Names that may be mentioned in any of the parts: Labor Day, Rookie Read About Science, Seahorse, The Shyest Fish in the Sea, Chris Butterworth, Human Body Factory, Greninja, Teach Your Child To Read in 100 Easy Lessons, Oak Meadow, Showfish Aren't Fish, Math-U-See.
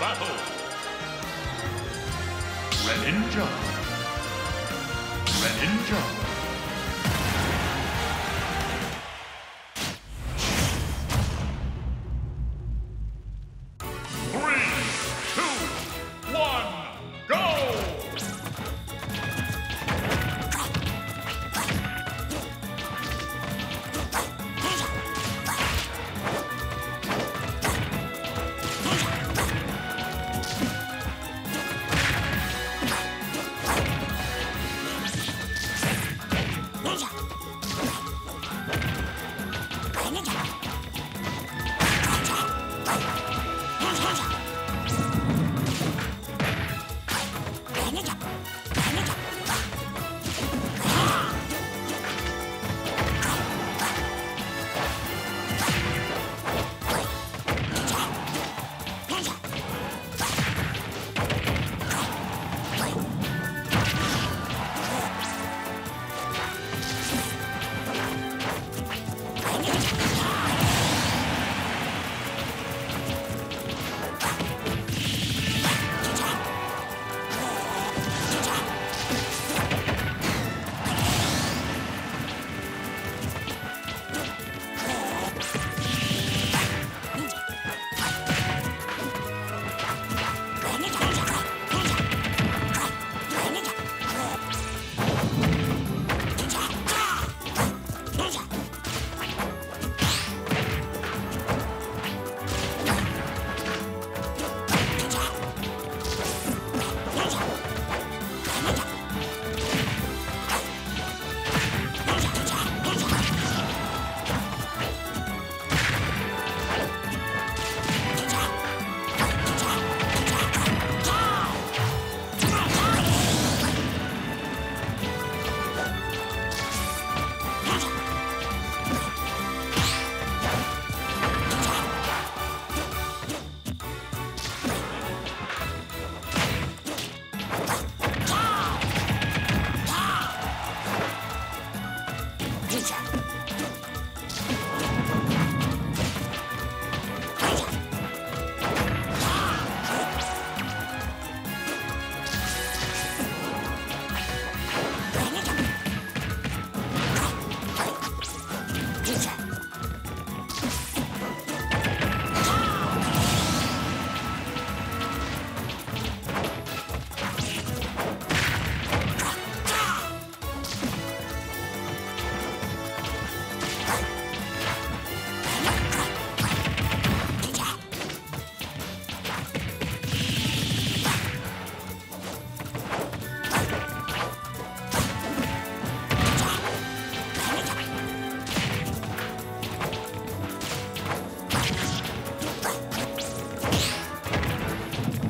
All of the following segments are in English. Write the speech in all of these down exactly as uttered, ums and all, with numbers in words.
Battle. Greninja. Greninja. Three, two, one, go! Greninja!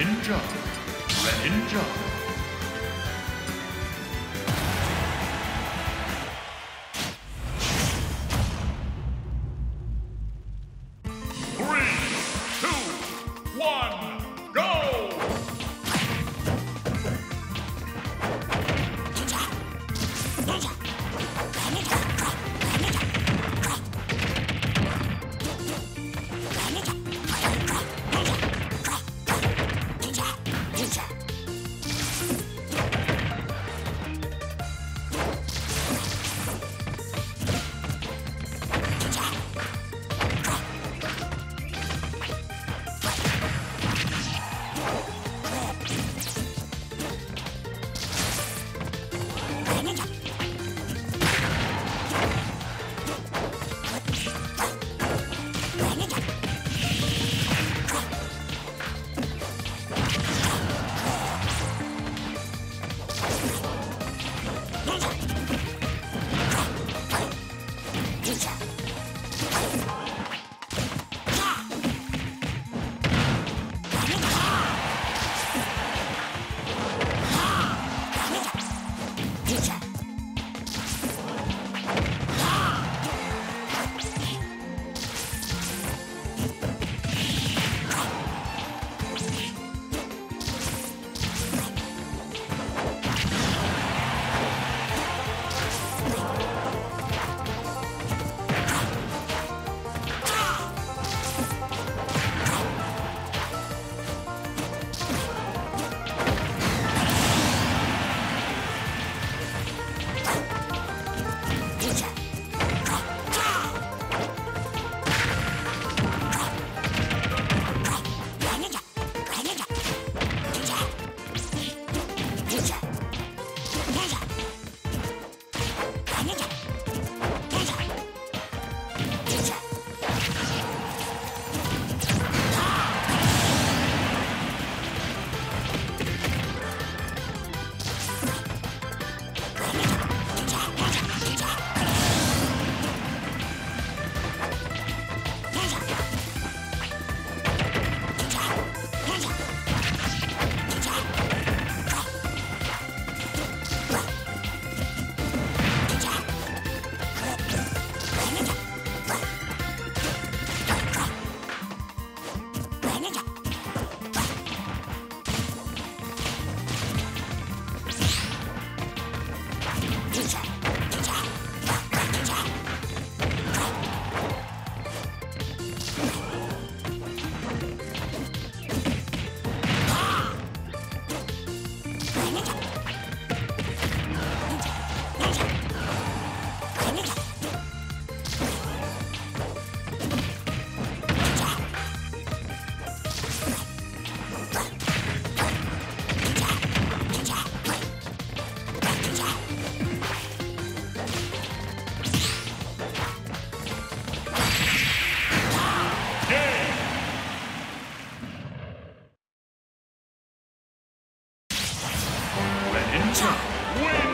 Greninja, Greninja. Three, two, one, go! Ninja, Ninja, Greninja. Win!